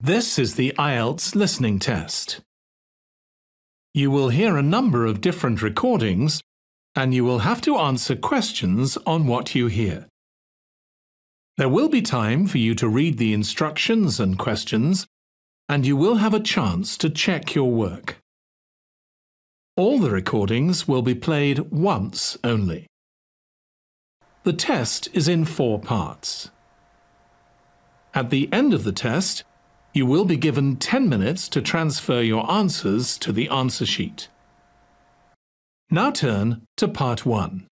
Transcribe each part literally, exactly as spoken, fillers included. This is the I E L T S listening test. You will hear a number of different recordings, and you will have to answer questions on what you hear. There will be time for you to read the instructions and questions, and you will have a chance to check your work. All the recordings will be played once only. The test is in four parts. At the end of the test, you will be given ten minutes to transfer your answers to the answer sheet. Now turn to part one.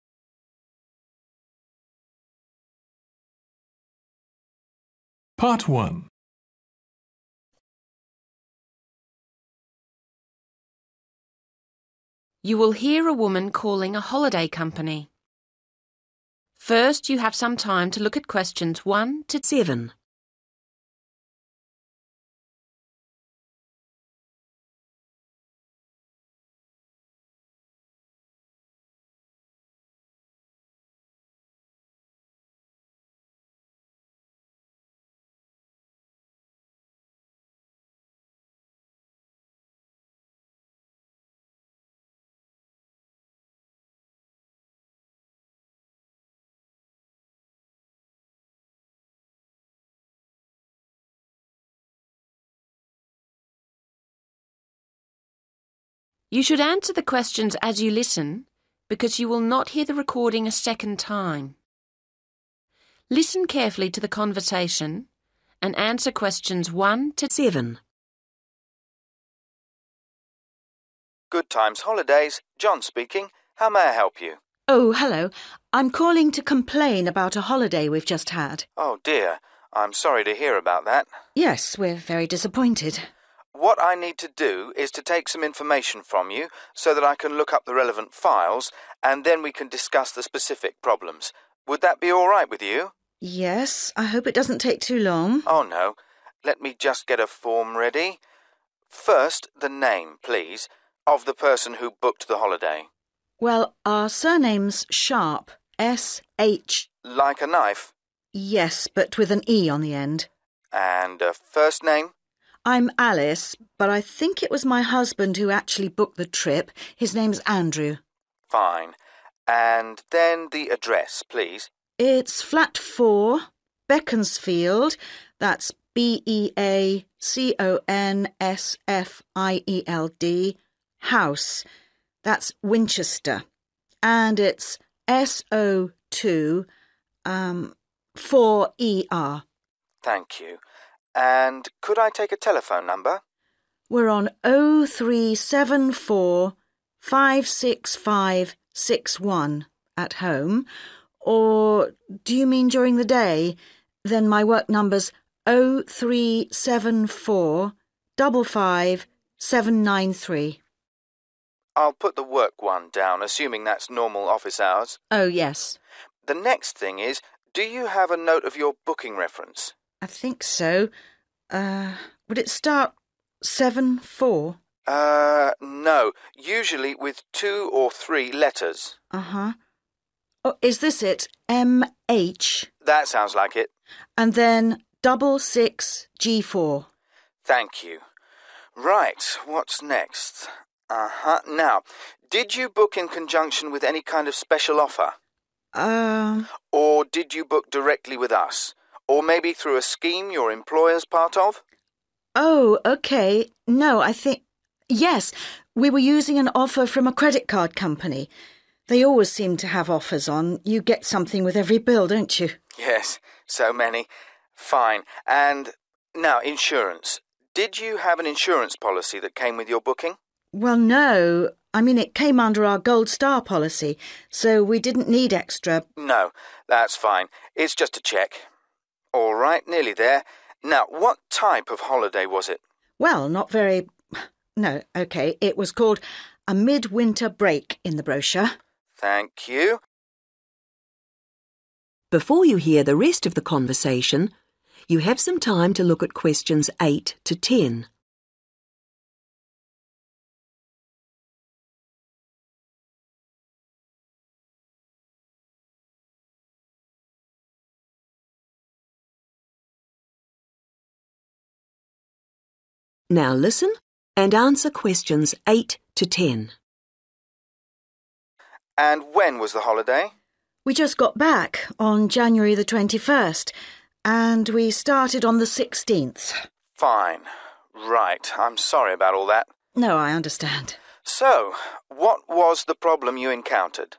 Part one. You will hear a woman calling a holiday company. First, you have some time to look at questions one to seven. You should answer the questions as you listen, because you will not hear the recording a second time. Listen carefully to the conversation and answer questions one to seven. Good Times Holidays, John speaking. How may I help you? Oh, hello. I'm calling to complain about a holiday we've just had. Oh dear, I'm sorry to hear about that. Yes, we're very disappointed. What I need to do is to take some information from you so that I can look up the relevant files and then we can discuss the specific problems. Would that be all right with you? Yes, I hope it doesn't take too long. Oh no, let me just get a form ready. First, the name, please, of the person who booked the holiday. Well, our surname's Sharp, S H. Like a knife? Yes, but with an E on the end. And a first name? I'm Alice, but I think it was my husband who actually booked the trip. His name's Andrew. Fine. And then the address, please. It's flat four, Beaconsfield. That's B E A C O N S F I E L D, house. That's Winchester. And it's S O two, um, four E R. Thank you. And could I take a telephone number? We're on oh three seven four, five six five six one at home. Or do you mean during the day? Then my work number's oh three seven four, five five seven nine three. I'll put the work one down, assuming that's normal office hours. Oh, yes. The next thing is, do you have a note of your booking reference? I think so. Uh, would it start seven four? Uh, no. Usually with two or three letters. Uh-huh. Oh, is this it? M H? That sounds like it. And then double six G four. Thank you. Right, what's next? Uh-huh. Now, did you book in conjunction with any kind of special offer? Um... Or did you book directly with us? Or maybe through a scheme your employer's part of? Oh, OK. No, I think... Yes, we were using an offer from a credit card company. They always seem to have offers on. You get something with every bill, don't you? Yes, so many. Fine. And now, insurance. Did you have an insurance policy that came with your booking? Well, no. I mean, it came under our Gold Star policy, so we didn't need extra. No, that's fine. It's just a check. All right, nearly there. Now, what type of holiday was it? Well, not very... No, OK. It was called a midwinter break in the brochure. Thank you. Before you hear the rest of the conversation, you have some time to look at questions eight to ten. Now listen and answer questions eight to ten. And when was the holiday? We just got back on January the twenty-first, and we started on the sixteenth. Fine. Right. I'm sorry about all that. No, I understand. So, what was the problem you encountered?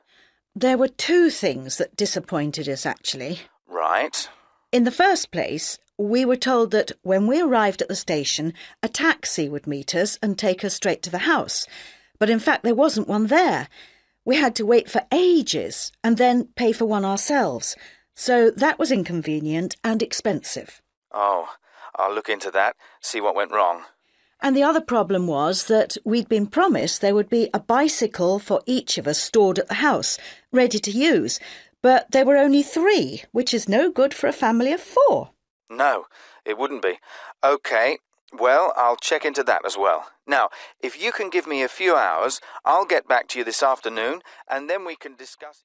There were two things that disappointed us, actually. Right. In the first place, we were told that when we arrived at the station, a taxi would meet us and take us straight to the house. But in fact, there wasn't one there. We had to wait for ages and then pay for one ourselves. So that was inconvenient and expensive. Oh, I'll look into that, see what went wrong. And the other problem was that we'd been promised there would be a bicycle for each of us stored at the house, ready to use. But there were only three, which is no good for a family of four. No, it wouldn't be. OK, well, I'll check into that as well. Now, if you can give me a few hours, I'll get back to you this afternoon, and then we can discuss...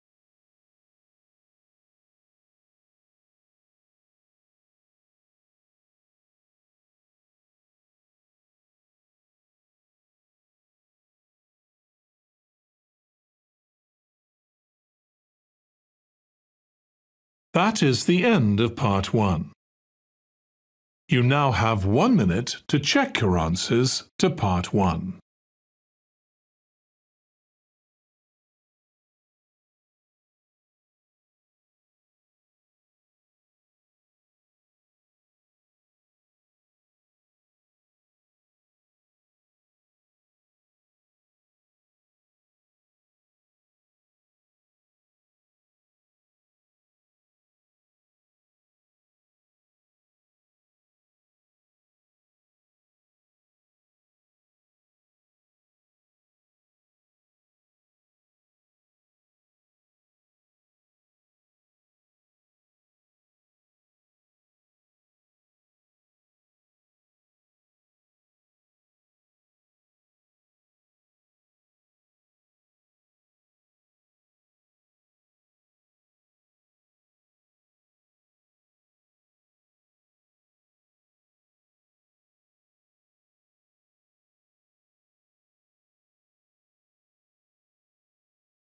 That is the end of part one. You now have one minute to check your answers to part one.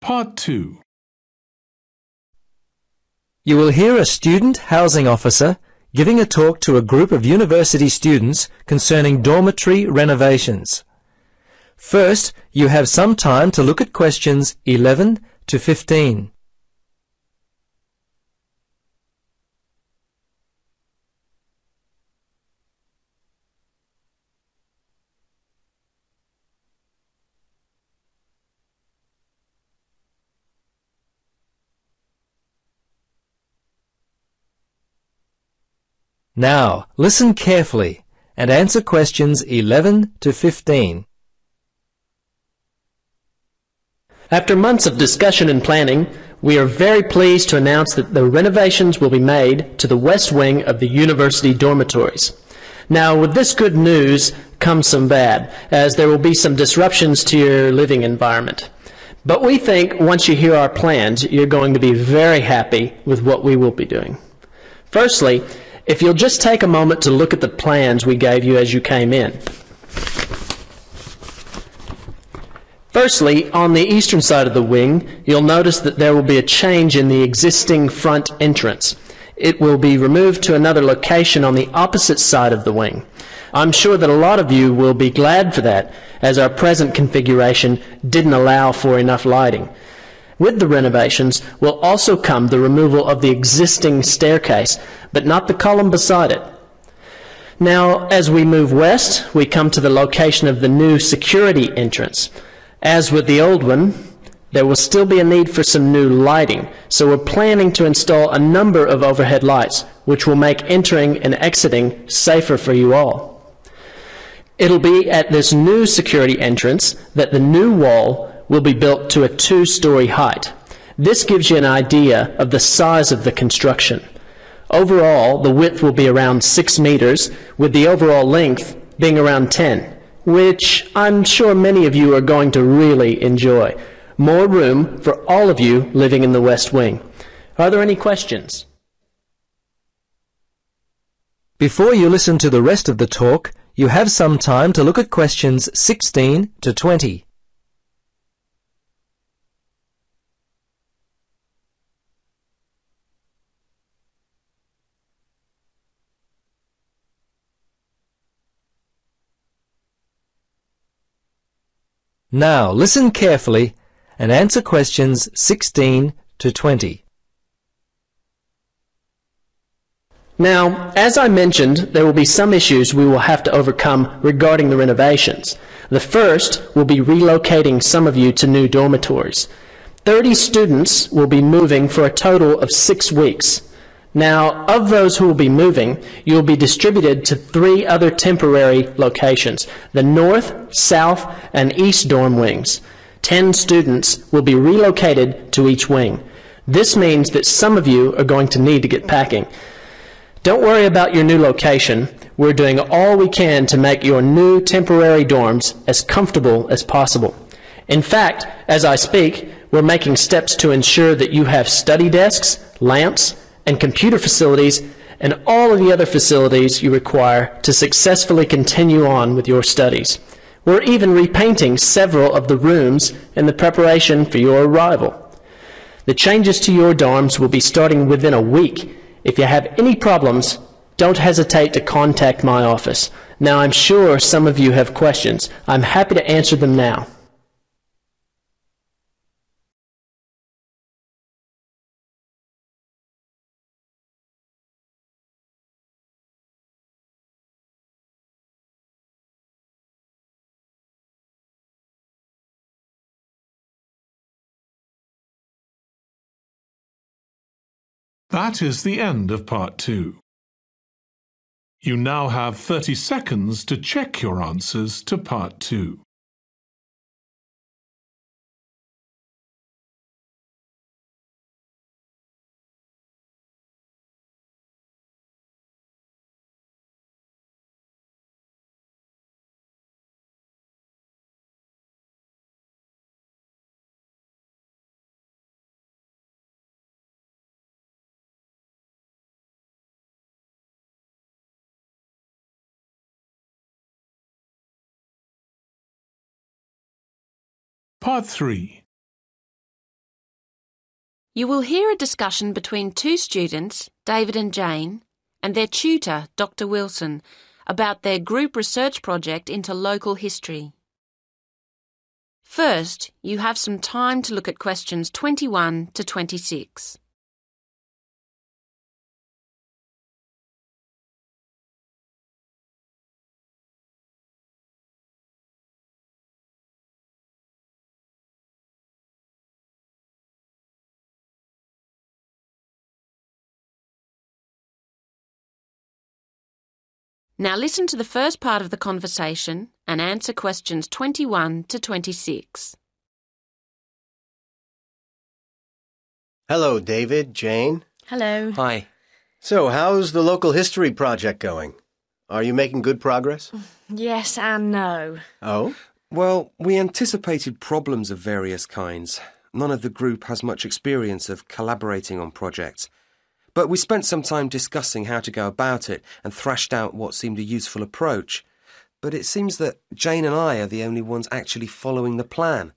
Part two. You will hear a student housing officer giving a talk to a group of university students concerning dormitory renovations. First, you have some time to look at questions eleven to fifteen. Now, listen carefully and answer questions eleven to fifteen. After months of discussion and planning, we are very pleased to announce that the renovations will be made to the west wing of the university dormitories. Now, with this good news comes some bad, as there will be some disruptions to your living environment. But we think once you hear our plans, you're going to be very happy with what we will be doing. Firstly, if you'll just take a moment to look at the plans we gave you as you came in. Firstly, on the eastern side of the wing, you'll notice that there will be a change in the existing front entrance. It will be removed to another location on the opposite side of the wing. I'm sure that a lot of you will be glad for that, as our present configuration didn't allow for enough lighting. With the renovations will also come the removal of the existing staircase, but not the column beside it. Now, as we move west, we come to the location of the new security entrance. As with the old one, there will still be a need for some new lighting, so we're planning to install a number of overhead lights, which will make entering and exiting safer for you all. It'll be at this new security entrance that the new wall will be built to a two-story height. This gives you an idea of the size of the construction. Overall, the width will be around six meters, with the overall length being around ten, which I'm sure many of you are going to really enjoy. More room for all of you living in the West Wing. Are there any questions? Before you listen to the rest of the talk, You have some time to look at questions sixteen to twenty. Now listen carefully and answer questions sixteen to twenty. Now, as I mentioned, there will be some issues we will have to overcome regarding the renovations. The first will be relocating some of you to new dormitories. thirty students will be moving for a total of six weeks. Now, of those who will be moving, you will be distributed to three other temporary locations, the north, south, and east dorm wings. ten students will be relocated to each wing. This means that some of you are going to need to get packing. Don't worry about your new location. We're doing all we can to make your new temporary dorms as comfortable as possible. In fact, as I speak, we're making steps to ensure that you have study desks, lamps, and computer facilities, and all of the other facilities you require to successfully continue on with your studies. We're even repainting several of the rooms in the preparation for your arrival. The changes to your dorms will be starting within a week. If you have any problems, don't hesitate to contact my office. Now, I'm sure some of you have questions. I'm happy to answer them now. That is the end of part two. You now have thirty seconds to check your answers to part two. Part three. You will hear a discussion between two students, David and Jane, and their tutor, Doctor Wilson, about their group research project into local history. First, you have some time to look at questions twenty-one to twenty-six. Now listen to the first part of the conversation and answer questions twenty-one to twenty-six. Hello, David, Jane. Hello. Hi. So, how's the local history project going? Are you making good progress? Yes and no. Oh? Well, we anticipated problems of various kinds. None of the group has much experience of collaborating on projects. But we spent some time discussing how to go about it and thrashed out what seemed a useful approach. But it seems that Jane and I are the only ones actually following the plan.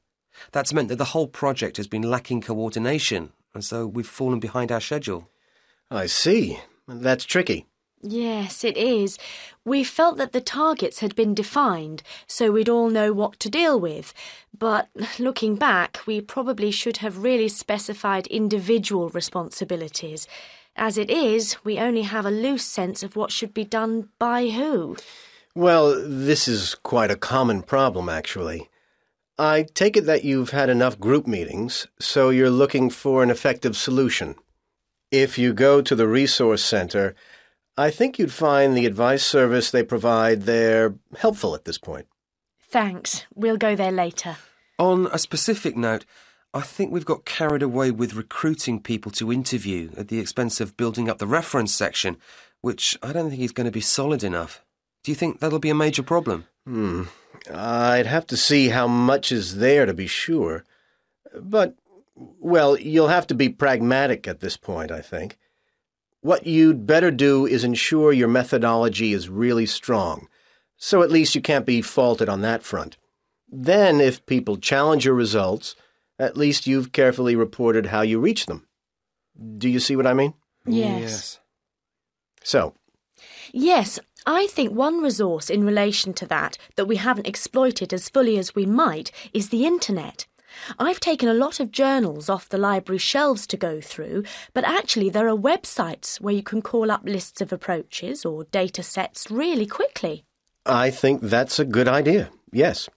That's meant that the whole project has been lacking coordination, and so we've fallen behind our schedule. I see. That's tricky. Yes, it is. We felt that the targets had been defined, so we'd all know what to deal with. But looking back, we probably should have really specified individual responsibilities. As it is, we only have a loose sense of what should be done by who. Well, this is quite a common problem, actually. I take it that you've had enough group meetings, so you're looking for an effective solution. If you go to the resource center, I think you'd find the advice service they provide there helpful at this point. Thanks. We'll go there later. On a specific note, I think we've got carried away with recruiting people to interview at the expense of building up the reference section, which I don't think is going to be solid enough. Do you think that'll be a major problem? Hmm. I'd have to see how much is there to be sure. But, well, you'll have to be pragmatic at this point, I think. What you'd better do is ensure your methodology is really strong, So at least you can't be faulted on that front. Then, if people challenge your results, at least you've carefully reported how you reach them. Do you see what I mean? Yes. yes. So? Yes, I think one resource in relation to that that we haven't exploited as fully as we might is the internet. I've taken a lot of journals off the library shelves to go through, but actually there are websites where you can call up lists of approaches or data sets really quickly. I think that's a good idea, yes.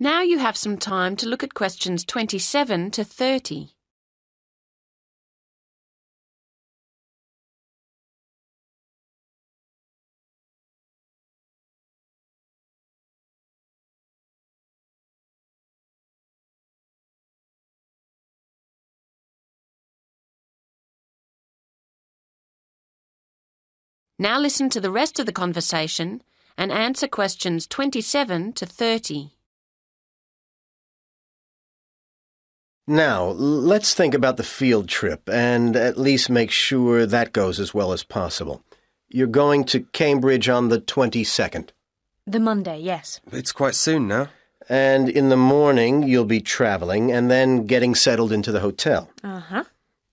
Now you have some time to look at questions twenty-seven to thirty. Now listen to the rest of the conversation and answer questions twenty-seven to thirty. Now, let's think about the field trip and at least make sure that goes as well as possible. You're going to Cambridge on the twenty-second. The Monday, yes. It's quite soon now. And in the morning you'll be travelling and then getting settled into the hotel. Uh-huh.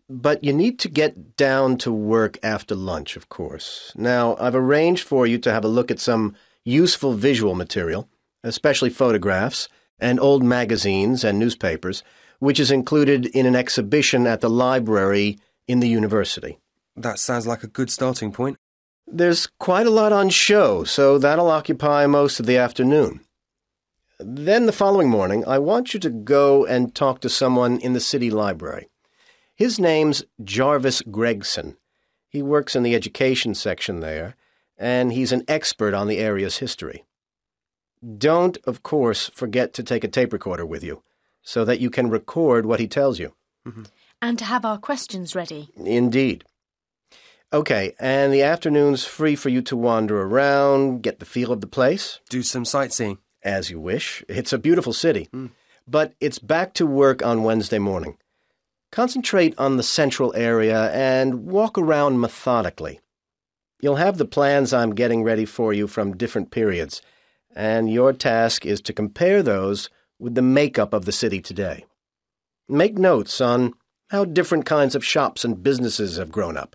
But you need to get down to work after lunch, of course. Now, I've arranged for you to have a look at some useful visual material, especially photographs and old magazines and newspapers, which is included in an exhibition at the library in the university. That sounds like a good starting point. There's quite a lot on show, so that'll occupy most of the afternoon. Then the following morning, I want you to go and talk to someone in the city library. His name's Jarvis Gregson. He works in the education section there, and he's an expert on the area's history. Don't, of course, forget to take a tape recorder with you, so that you can record what he tells you. Mm-hmm. And to have our questions ready. Indeed. Okay, and the afternoon's free for you to wander around, get the feel of the place. Do some sightseeing. As you wish. It's a beautiful city. Mm. But it's back to work on Wednesday morning. Concentrate on the central area and walk around methodically. You'll have the plans I'm getting ready for you from different periods, and your task is to compare those with the makeup of the city today. Make notes on how different kinds of shops and businesses have grown up,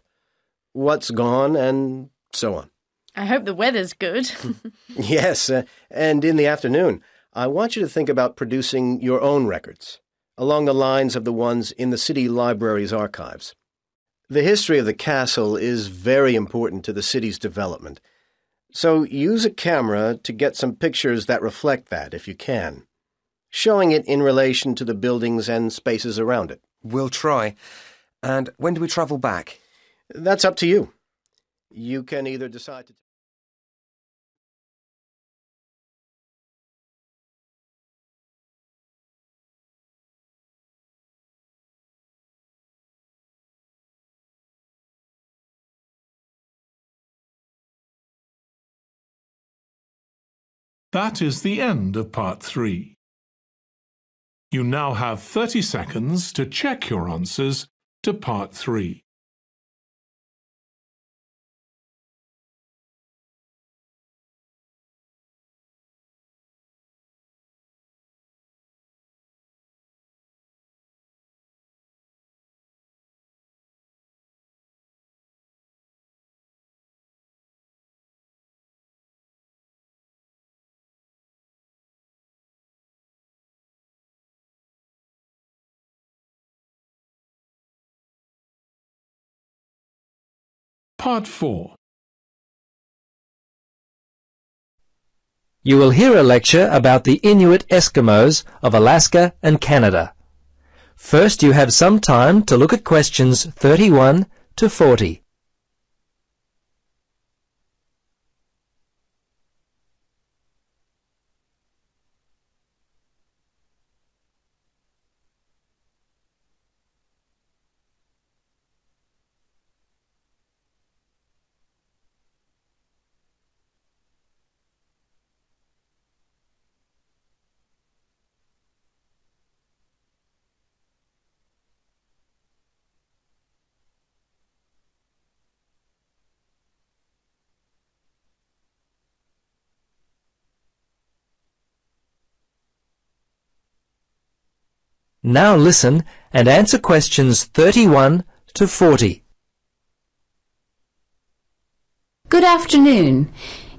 what's gone, and so on. I hope the weather's good. Yes, uh, and in the afternoon, I want you to think about producing your own records, along the lines of the ones in the city library's archives. The history of the castle is very important to the city's development, so use a camera to get some pictures that reflect that if you can, showing it in relation to the buildings and spaces around it. We'll try. And when do we travel back? That's up to you. You can either decide to... That is the end of part three. You now have thirty seconds to check your answers to part three. Part four. You will hear a lecture about the Inuit Eskimos of Alaska and Canada. First, you have some time to look at questions thirty-one to forty. Now listen and answer questions thirty-one to forty. Good afternoon.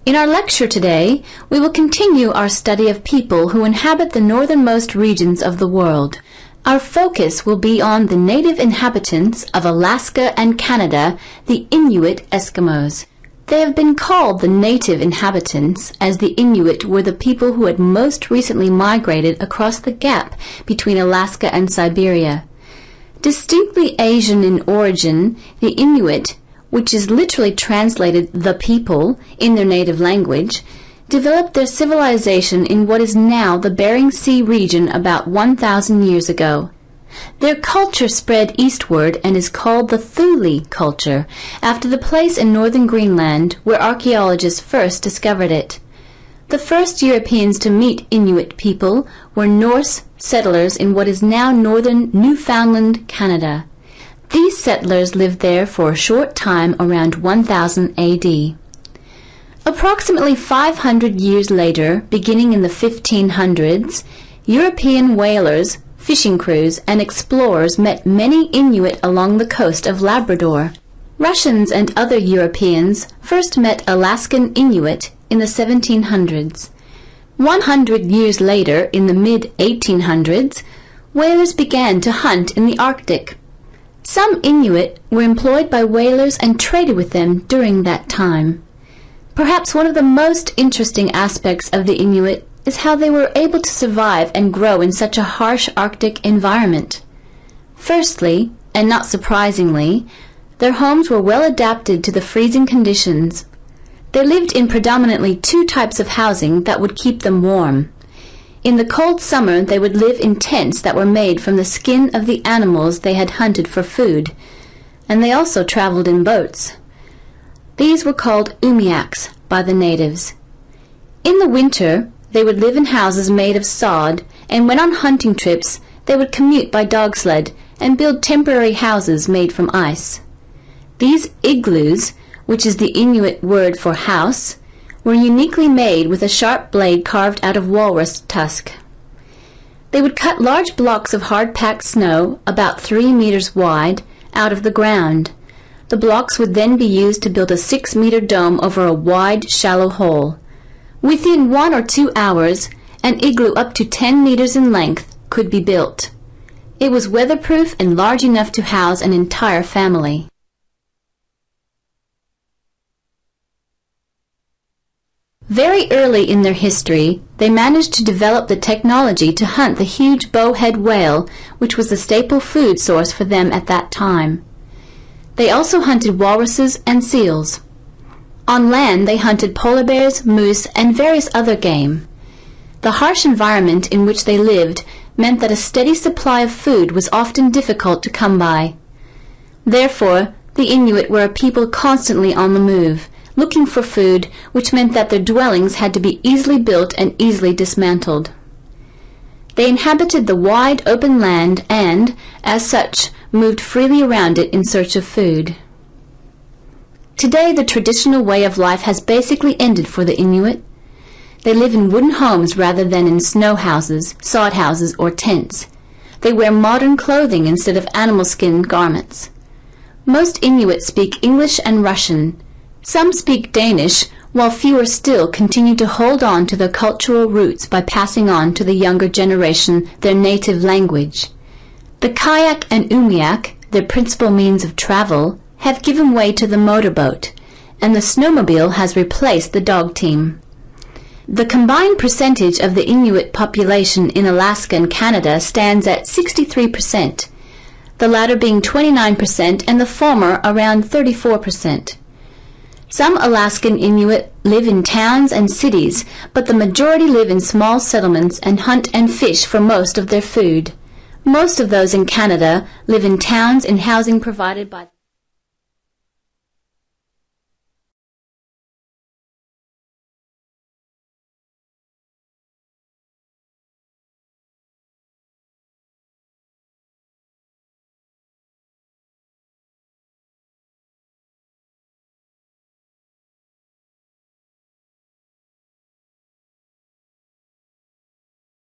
In our lecture today, we will continue our study of people who inhabit the northernmost regions of the world. Our focus will be on the native inhabitants of Alaska and Canada, the Inuit Eskimos. They have been called the native inhabitants, as the Inuit were the people who had most recently migrated across the gap between Alaska and Siberia. Distinctly Asian in origin, the Inuit, which is literally translated "the people" in their native language, developed their civilization in what is now the Bering Sea region about one thousand years ago. Their culture spread eastward and is called the Thule culture, after the place in northern Greenland where archaeologists first discovered it. The first Europeans to meet Inuit people were Norse settlers in what is now northern Newfoundland, Canada. These settlers lived there for a short time around one thousand A D. Approximately five hundred years later, beginning in the fifteen hundreds, European whalers, fishing crews, and explorers met many Inuit along the coast of Labrador. Russians and other Europeans first met Alaskan Inuit in the seventeen hundreds. one hundred years later, in the mid eighteen hundreds, whalers began to hunt in the Arctic. Some Inuit were employed by whalers and traded with them during that time. Perhaps one of the most interesting aspects of the Inuit is how they were able to survive and grow in such a harsh Arctic environment. Firstly, and not surprisingly, their homes were well adapted to the freezing conditions. They lived in predominantly two types of housing that would keep them warm. In the cold summer, they would live in tents that were made from the skin of the animals they had hunted for food, and they also traveled in boats. These were called umiaks by the natives. In the winter, they would live in houses made of sod, and when on hunting trips, they would commute by dog sled and build temporary houses made from ice. These igloos, which is the Inuit word for house, were uniquely made with a sharp blade carved out of walrus tusk. They would cut large blocks of hard-packed snow, about three meters wide, out of the ground. The blocks would then be used to build a six-meter dome over a wide, shallow hole. Within one or two hours, an igloo up to ten meters in length could be built. It was weatherproof and large enough to house an entire family. Very early in their history, they managed to develop the technology to hunt the huge bowhead whale, which was the staple food source for them at that time. They also hunted walruses and seals. On land, they hunted polar bears, moose, and various other game. The harsh environment in which they lived meant that a steady supply of food was often difficult to come by. Therefore, the Inuit were a people constantly on the move, looking for food, which meant that their dwellings had to be easily built and easily dismantled. They inhabited the wide open land and, as such, moved freely around it in search of food. Today, the traditional way of life has basically ended for the Inuit. They live in wooden homes rather than in snow houses, sod houses, or tents. They wear modern clothing instead of animal skin garments. Most Inuit speak English and Russian. Some speak Danish, while fewer still continue to hold on to their cultural roots by passing on to the younger generation their native language. The kayak and umiak, their principal means of travel, have given way to the motorboat, and the snowmobile has replaced the dog team. The combined percentage of the Inuit population in Alaska and Canada stands at sixty-three percent, the latter being twenty-nine percent and the former around thirty-four percent. Some Alaskan Inuit live in towns and cities, but the majority live in small settlements and hunt and fish for most of their food. Most of those in Canada live in towns in housing provided by...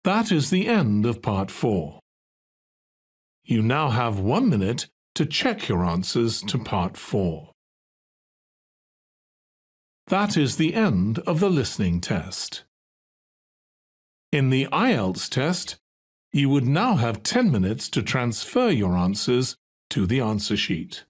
That is the end of part four. You now have one minute to check your answers to part four. That is the end of the listening test. In the I E L T S test, you would now have ten minutes to transfer your answers to the answer sheet.